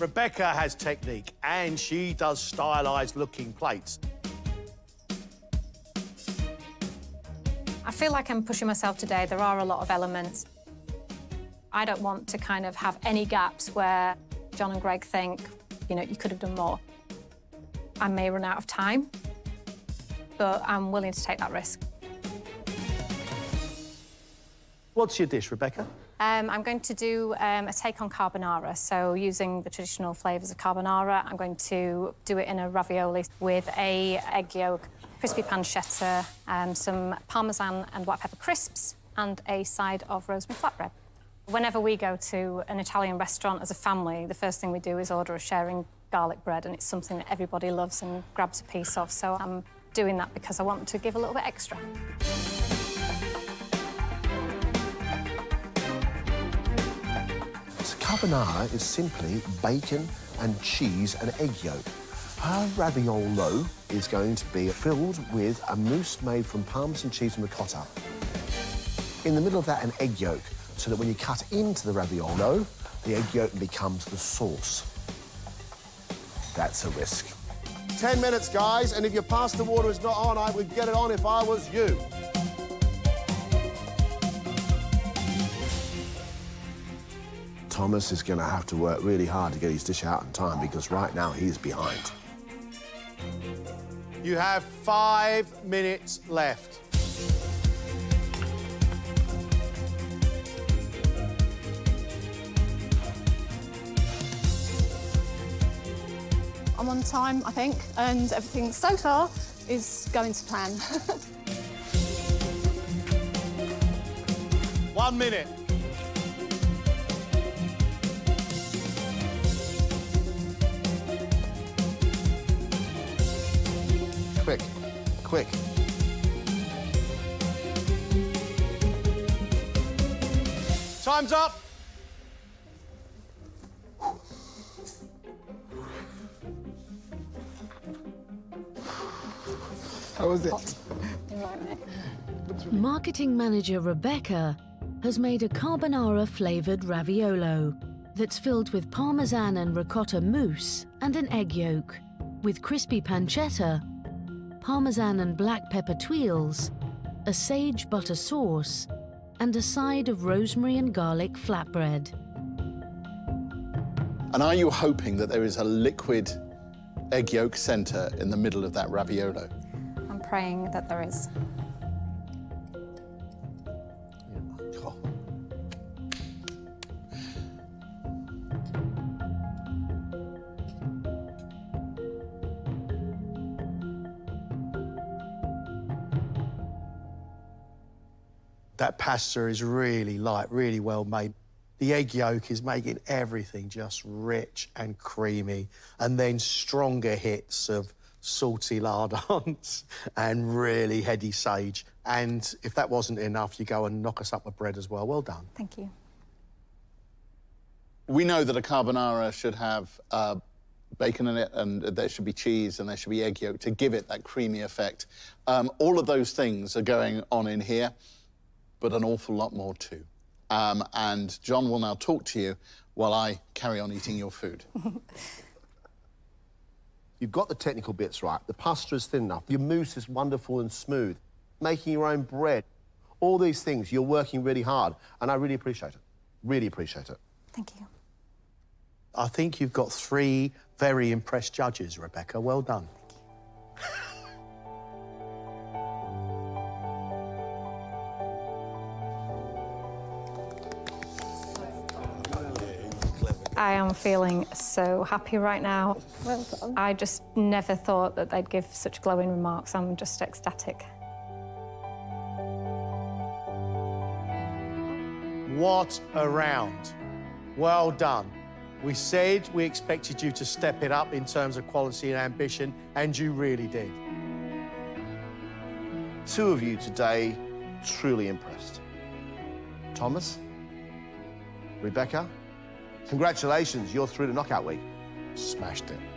Rebecca has technique and she does stylised looking plates. I feel like I'm pushing myself today. There are a lot of elements. I don't want to kind of have any gaps where John and Gregg think, you know, you could have done more. I may run out of time, but I'm willing to take that risk. What's your dish, Rebecca? I'm going to do a take on carbonara, so using the traditional flavours of carbonara. I'm going to do it in a ravioli with a egg yolk, crispy pancetta, some parmesan and white pepper crisps, and a side of rosemary flatbread. Whenever we go to an Italian restaurant as a family, the first thing we do is order a sharing garlic bread, and it's something that everybody loves and grabs a piece of, so I'm doing that because I want to give a little bit extra. Carbonara is simply bacon and cheese and egg yolk. Her raviolo is going to be filled with a mousse made from parmesan cheese and ricotta. In the middle of that, an egg yolk, so that when you cut into the raviolo, the egg yolk becomes the sauce. That's a risk. 10 minutes, guys, and if your pasta water is not on, I would get it on if I was you. Thomas is going to have to work really hard to get his dish out in time because right now he's behind. You have 5 minutes left. I'm on time, I think, and everything so far is going to plan. 1 minute. Quick, quick. Time's up. How was it? Marketing manager Rebecca has made a carbonara-flavoured raviolo that's filled with parmesan and ricotta mousse and an egg yolk, with crispy pancetta, parmesan and black pepper tuiles, a sage butter sauce, and a side of rosemary and garlic flatbread. And are you hoping that there is a liquid egg yolk centre in the middle of that raviolo? I'm praying that there is. Oh. That pasta is really light, really well made. The egg yolk is making everything just rich and creamy, and then stronger hits of salty lardons and really heady sage. And if that wasn't enough, you go and knock us up with bread as well. Well done. Thank you. We know that a carbonara should have bacon in it, and there should be cheese and there should be egg yolk to give it that creamy effect. All of those things are going on in here, but an awful lot more too. And John will now talk to you while I carry on eating your food. You've got the technical bits right. The pasta is thin enough. Your mousse is wonderful and smooth. Making your own bread. All these things, you're working really hard, and I really appreciate it. Really appreciate it. Thank you. I think you've got 3 very impressed judges, Rebecca. Well done. Thank you. I am feeling so happy right now. Well done. I just never thought that they'd give such glowing remarks. I'm just ecstatic. What a round. Well done. We said we expected you to step it up in terms of quality and ambition, and you really did. 2 of you today truly impressed. Thomas, Rebecca, congratulations, you're through to knockout week. Smashed it.